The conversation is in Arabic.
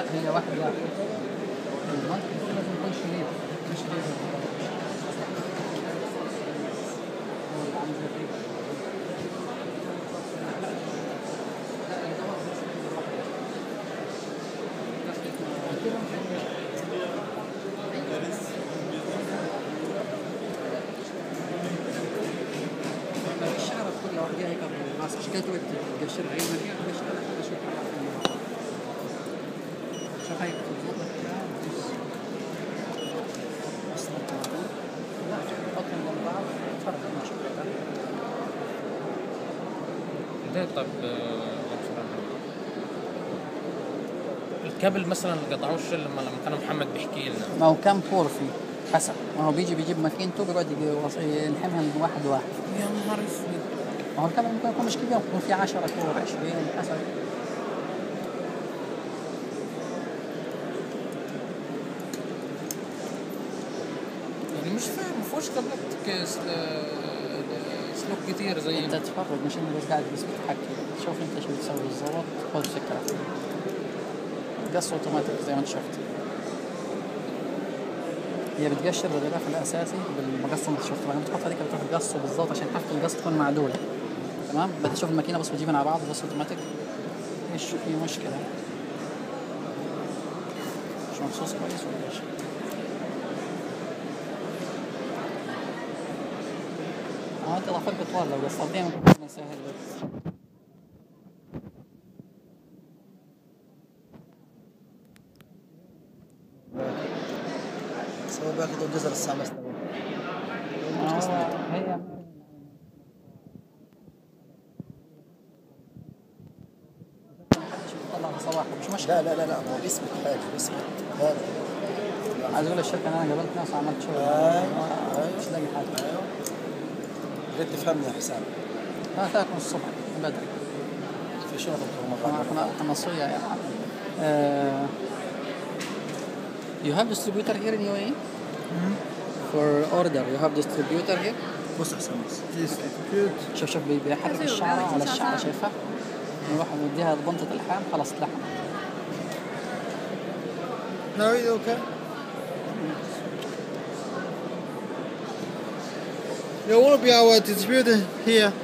هي واحد لازم يكون شريف مش لازم. طب الكابل مثلا ما قطعوش لما كان محمد بيحكي لنا ما هو كان فور فيه حسن ما هو بيجي بيجيب ماكينته بيقعد يلحمها من واحد واحد يا نهار اسود. ما هو الكابل ممكن يكون مش كبير ممكن في 10 كور 20 حسب يعني مش فاهم ما فيهوش كابلات سلوك كتير زي انت تتفرج مش اني بس قاعد بس بتحكي شوف انت شو بتسوي بالظبط خذ فكره قص اوتوماتيك زي ما انت شفت هي بتقشر الغلاف الاساسي بالمقص اللي انت شفته بعدين بتحط هذيك بتروح تقصه بالظبط عشان حركه القص تكون معدوله تمام بدي اشوف الماكينه بس بتجيبها على بعض بس اوتوماتيك ايش في مشكله شو مخصوص كويس ولا ايش طلع فرق طوال لو قصدتين ممكن نسهل بس سوي باخذوا الجزر السامس هي شوف طلع صباح مش مشكله لا لا لا هو بيثبت حاجه بيثبت هذا عايز اقول الشركه انا قابلت ناس وعملت شغل مش لاقي حاجه بدي تفهمني يا حسام انا تاكل الصبح بدري في شغل الكهرباء حماسيه يا عم يو هاف ديستريبيوتر هير ان يو اي فور اوردر يو هاف ديستريبيوتر هير بص حسام شوف شوف بيحرك الشعره على الشعره شايفها نروح نديها بنطه الحام خلاص اتلحم نريد اوكي You will be our distributor here.